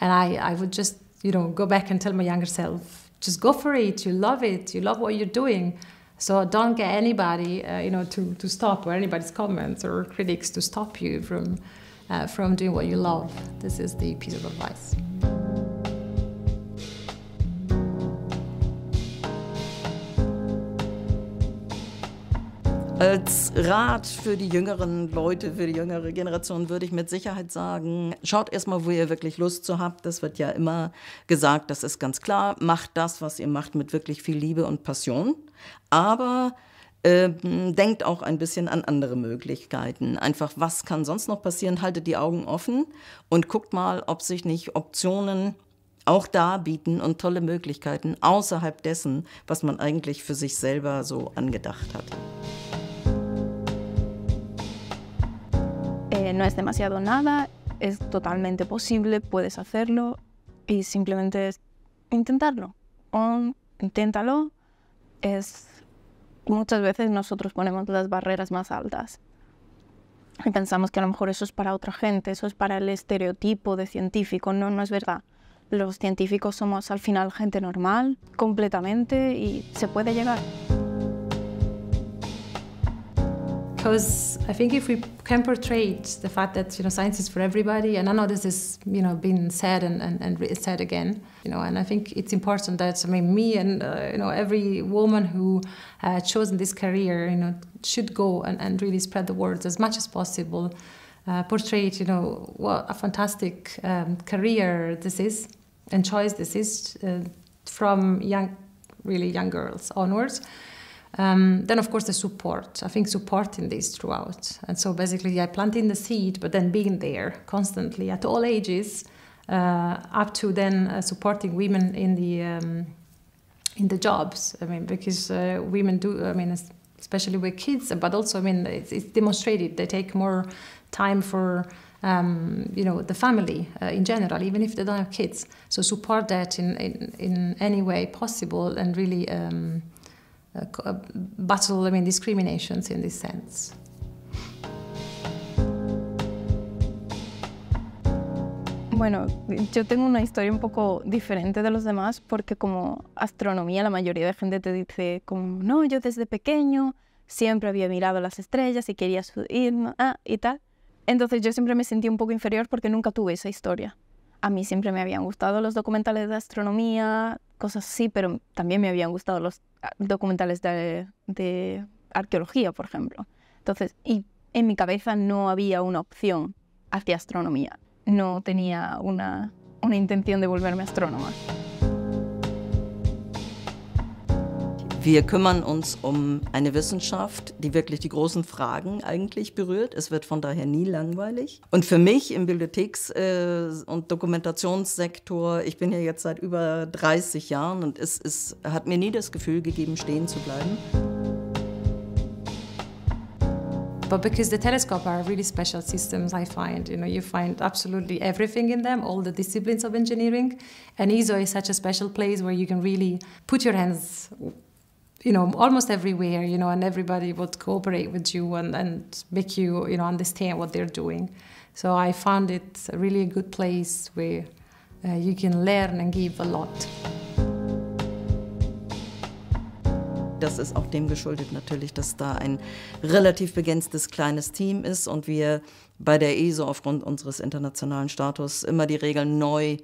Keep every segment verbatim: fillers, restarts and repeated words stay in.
And I, I would just, you know, go back and tell my younger self, just go for it, you love it, you love what you're doing. So don't get anybody, uh, you know, to, to stop, or anybody's comments or critics to stop you from, uh, from doing what you love. This is the piece of advice. Als Rat für die jüngeren Leute, für die jüngere Generation würde ich mit Sicherheit sagen, schaut erstmal, wo ihr wirklich Lust zu habt. Das wird ja immer gesagt, das ist ganz klar. Macht das, was ihr macht, mit wirklich viel Liebe und Passion. Aber ähm, denkt auch ein bisschen an andere Möglichkeiten. Einfach, was kann sonst noch passieren? Haltet die Augen offen und guckt mal, ob sich nicht Optionen auch da bieten und tolle Möglichkeiten außerhalb dessen, was man eigentlich für sich selber so angedacht hat. No es demasiado nada, es totalmente posible, puedes hacerlo y simplemente es intentarlo. O inténtalo. Es, muchas veces nosotros ponemos las barreras más altas y pensamos que a lo mejor eso es para otra gente, eso es para el estereotipo de científico. No, no es verdad. Los científicos somos al final gente normal, completamente, y se puede llegar. Because I think if we can portray the fact that, you know, science is for everybody, and I know this is, you know, been said and, and, and said again, you know, and I think it's important that, I mean, me and, uh, you know, every woman who uh, chosen this career, you know, should go and, and really spread the word as much as possible, uh, portray, you know, what a fantastic um, career this is and choice this is uh, from young, really young girls onwards. Um, then, of course, the support. I think supporting this throughout. And so basically, yeah, planting the seed, but then being there constantly at all ages, uh, up to then uh, supporting women in the, um, in the jobs. I mean, because uh, women do, I mean, especially with kids, but also, I mean, it's, it's demonstrated they take more time for, um, you know, the family uh, in general, even if they don't have kids. So support that in, in, in any way possible and really... Um, Uh, battle, I mean, discriminations in this sense. Bueno, yo tengo una historia un poco diferente de los demás porque como astronomía la mayoría de gente te dice como no, yo desde pequeño siempre había mirado las estrellas y quería subir ah, y tal. Entonces yo siempre me sentí un poco inferior porque nunca tuve esa historia. A mí siempre me habían gustado los documentales de astronomía, cosas así, pero también me habían gustado los documentales de, de arqueología, por ejemplo. Entonces, y en mi cabeza no había una opción hacia astronomía. No tenía una, una intención de volverme astrónoma. Wir kümmern uns um eine Wissenschaft, die wirklich die großen Fragen eigentlich berührt. Es wird von daher nie langweilig. Und für mich im Bibliotheks- und Dokumentationssektor, ich bin ja jetzt seit über dreißig Jahren und es, es hat mir nie das Gefühl gegeben, stehen zu bleiben. But because the telescopes are really special systems, I find, you know, you find absolutely everything in them, all the disciplines of engineering. And I S O is such a special place where you can really put your hands, you know, almost everywhere, you know, and everybody would cooperate with you and, and make you, you know, understand what they're doing. So I found it really a good place where uh, you can learn and give a lot. Das ist auch dem geschuldet natürlich, dass da ein relativ begrenztes kleines Team ist und wir bei der E S O aufgrund unseres internationalen Status immer die Regeln neu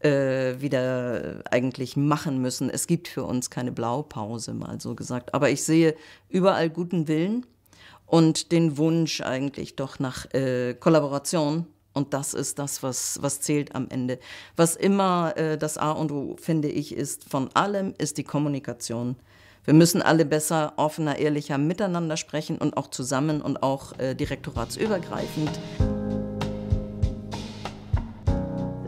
äh, wieder eigentlich machen müssen. Es gibt für uns keine Blaupause, mal so gesagt. Aber ich sehe überall guten Willen und den Wunsch eigentlich doch nach äh, Kollaboration. Und das ist das, was, was zählt am Ende. Was immer äh, das A und O, finde ich, ist von allem, ist die Kommunikation. Wir müssen alle besser, offener, ehrlicher miteinander sprechen und auch zusammen und auch äh, direktoratsübergreifend.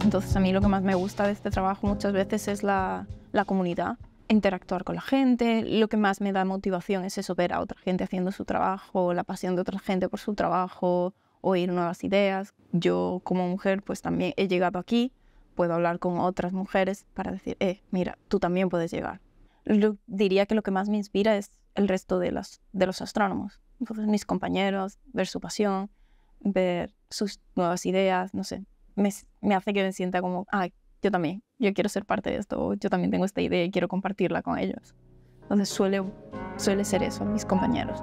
Entonces, a mí lo que más me gusta de este trabajo muchas veces es la, la comunidad, interactuar con la gente. Lo que más me da motivación es eso, ver a otra gente haciendo su trabajo, la pasión de otra gente por su trabajo, oír nuevas ideas. Yo como mujer, pues también he llegado aquí, puedo hablar con otras mujeres para decir, eh, mira, tú también puedes llegar. Lo, diría que lo que más me inspira es el resto de los, de los astrónomos. Entonces, mis compañeros, ver su pasión, ver sus nuevas ideas, no sé, me, me hace que me sienta como, ah, yo también, yo quiero ser parte de esto, yo también tengo esta idea y quiero compartirla con ellos. Entonces suele, suele ser eso, mis compañeros.